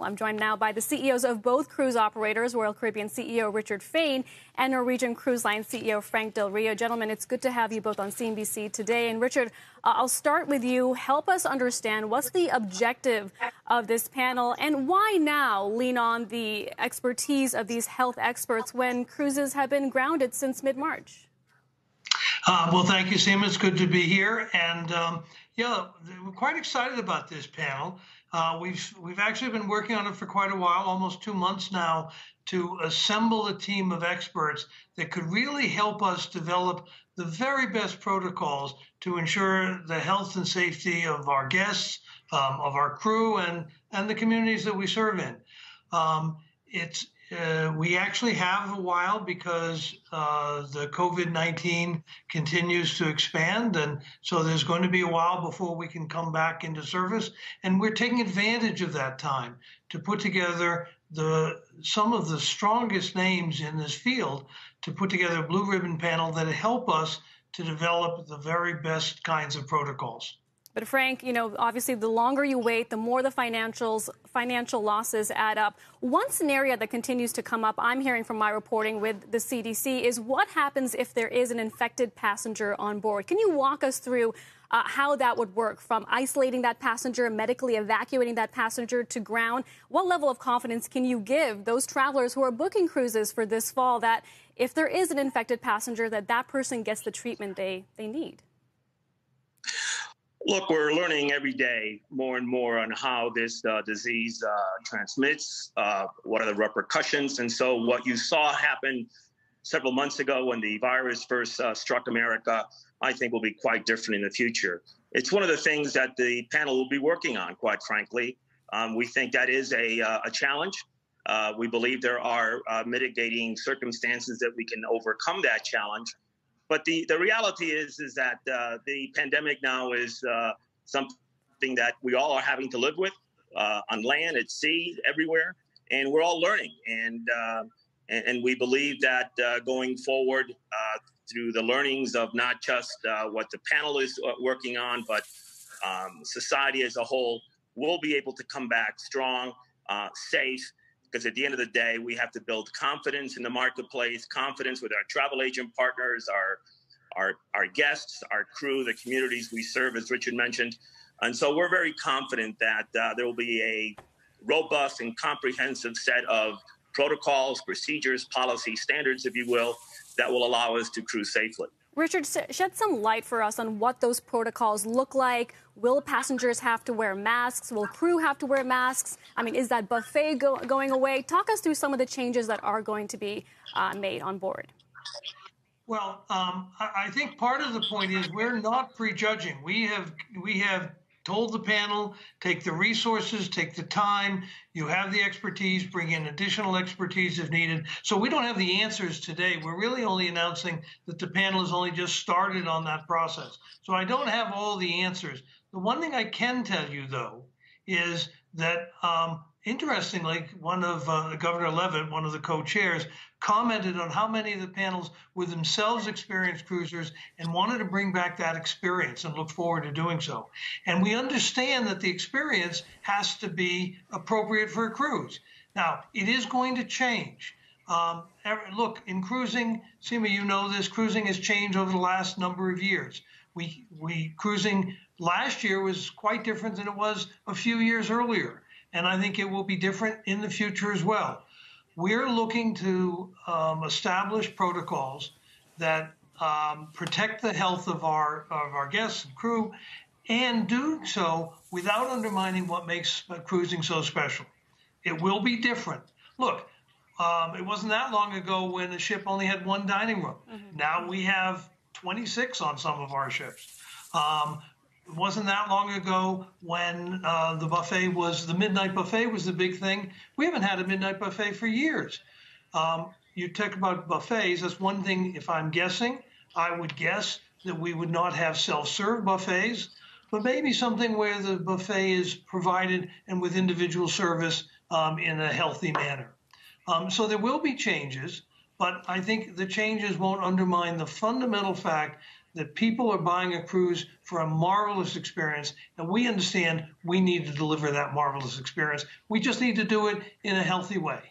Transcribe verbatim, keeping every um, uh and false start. Well, I'm joined now by the C E Os of both cruise operators, Royal Caribbean C E O Richard Fain and Norwegian Cruise Line C E O Frank Del Rio. Gentlemen, it's good to have you both on C N B C today. And Richard, uh, I'll start with you. Help us understand what's the objective of this panel and why now lean on the expertise of these health experts when cruises have been grounded since mid-March? Uh, well, thank you, Sam. It's good to be here. And, um, yeah, we're quite excited about this panel. Uh, we've we've actually been working on it for quite a while, almost two months now, to assemble a team of experts that could really help us develop the very best protocols to ensure the health and safety of our guests, um, of our crew, and and the communities that we serve in. Um, it's uh, we actually have a while because uh, the COVID nineteen continues to expand, and so there's going to be a while before we can come back into service. And we're taking advantage of that time to put together the some of the strongest names in this field to put together a blue ribbon panel that help us to develop the very best kinds of protocols. But Frank, you know, obviously the longer you wait, the more the financials, financial losses add up. One scenario that continues to come up, I'm hearing from my reporting with the C D C, is what happens if there is an infected passenger on board. Can you walk us through uh, how that would work, from isolating that passenger, medically evacuating that passenger, to ground? What level of confidence can you give those travelers who are booking cruises for this fall that if there is an infected passenger, that that person gets the treatment they, they need? Look, we're learning every day more and more on how this uh, disease uh, transmits, uh, what are the repercussions. And so what you saw happen several months ago when the virus first uh, struck America, I think will be quite different in the future. It's one of the things that the panel will be working on, quite frankly. Um, we think that is a, uh, a challenge. Uh, we believe there are uh, mitigating circumstances that we can overcome that challenge. But the, the reality is, is that uh, the pandemic now is uh, something that we all are having to live with uh, on land, at sea, everywhere. And we're all learning. And, uh, and, and we believe that uh, going forward uh, through the learnings of not just uh, what the panel is working on, but um, society as a whole, will be able to come back strong, uh, safe, because at the end of the day, we have to build confidence in the marketplace, confidence with our travel agent partners, our, our, our guests, our crew, the communities we serve, as Richard mentioned. And so we're very confident that uh, there will be a robust and comprehensive set of protocols, procedures, policy standards, if you will, that will allow us to cruise safely. Richard, shed some light for us on what those protocols look like. Will passengers have to wear masks? Will crew have to wear masks? I mean, is that buffet go going away? Talk us through some of the changes that are going to be uh, made on board. Well, um, I think part of the point is we're not prejudging. We have we have told the panel, take the resources, take the time. You have the expertise, bring in additional expertise if needed. So we don't have the answers today. We're really only announcing that the panel has only just started on that process. So I don't have all the answers. The one thing I can tell you, though, is that um, interestingly, one of uh, Governor Leavitt, one of the co-chairs, commented on how many of the panels were themselves experienced cruisers and wanted to bring back that experience and look forward to doing so. And we understand that the experience has to be appropriate for a cruise. Now, it is going to change. Um, every, look, in cruising, Seema, you know this, cruising has changed over the last number of years. We, we cruising last year was quite different than it was a few years earlier. And I think it will be different in the future as well. We're looking to um, establish protocols that um, protect the health of our, of our guests and crew, and do so without undermining what makes cruising so special. It will be different. Look, um, it wasn't that long ago when the ship only had one dining room. Mm-hmm. Now we have twenty-six on some of our ships. Um, It wasn't that long ago when uh, the buffet was, the midnight buffet was the big thing. We haven't had a midnight buffet for years. Um, you talk about buffets, that's one thing. If I'm guessing, I would guess that we would not have self-serve buffets, but maybe something where the buffet is provided and with individual service um, in a healthy manner. Um, so there will be changes, but I think the changes won't undermine the fundamental fact that people are buying a cruise for a marvelous experience, and we understand we need to deliver that marvelous experience. We just need to do it in a healthy way.